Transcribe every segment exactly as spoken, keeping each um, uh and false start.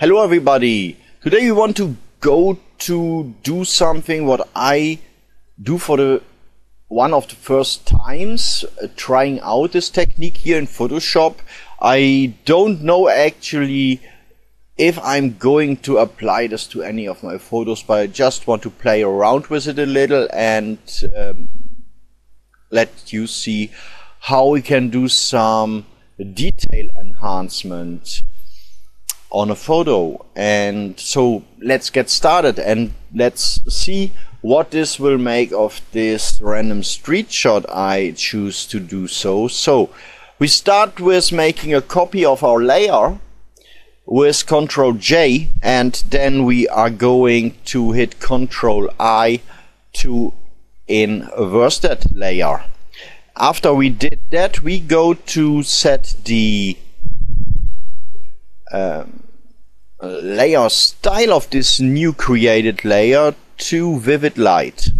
Hello everybody, today we want to go to do something what I do for the one of the first times uh, trying out this technique here in Photoshop. I don't know actually if I'm going to apply this to any of my photos, but I just want to play around with it a little and um, let you see how we can do some detail enhancement on a photo. And so let's get started and let's see what this will make of this random street shot I choose to do. So so we start with making a copy of our layer with Control J, and then we are going to hit Control I to inverse that layer. After we did that, we go to set the Um, layer style of this new created layer to vivid light,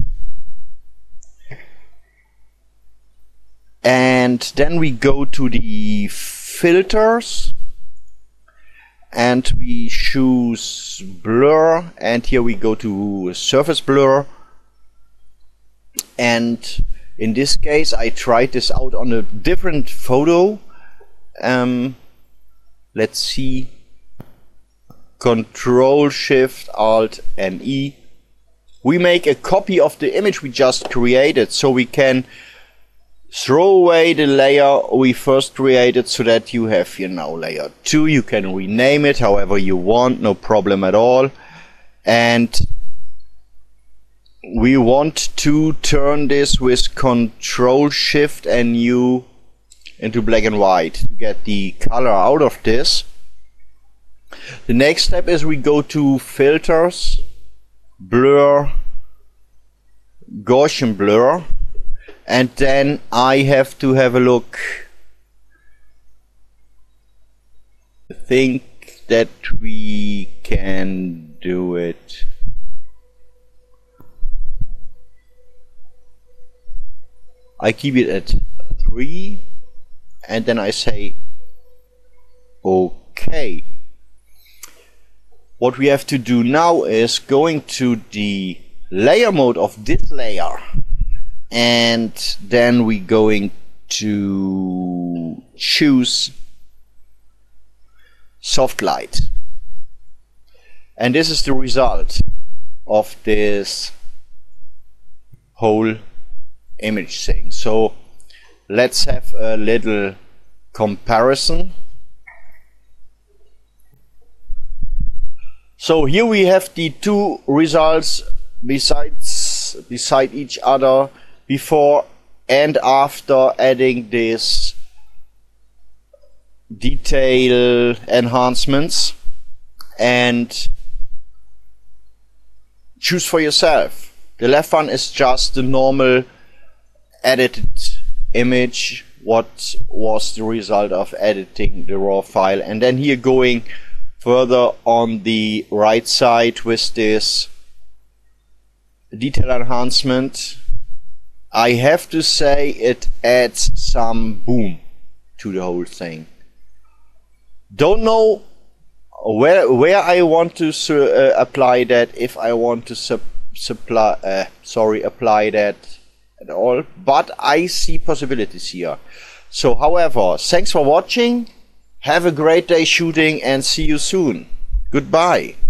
and then we go to the filters and we choose blur, and here we go to surface blur. And in this case I tried this out on a different photo. um, Let's see, Control Shift Alt and E. We make a copy of the image we just created, so we can throw away the layer we first created, so that you have here now layer two. You can rename it however you want, no problem at all. And we want to turn this with Control Shift and U into black and white to get the color out of this. The next step is we go to filters, blur, Gaussian blur, and then I have to have a look. I think that we can do it. I keep it at three. And then I say okay. What we have to do now is going to the layer mode of this layer, and then we going to choose soft light, and this is the result of this whole image thing. So let's have a little comparison. So here we have the two results besides beside each other, before and after adding these detail enhancements, and choose for yourself. The left one is just the normal edited image, what was the result of editing the raw file. And then here going further on the right side with this detail enhancement, I have to say it adds some boom to the whole thing. Don't know where where I want to su uh, apply that, if I want to su supply uh, sorry apply that at all, but I see possibilities here. So however, thanks for watching, have a great day shooting, and see you soon. Goodbye.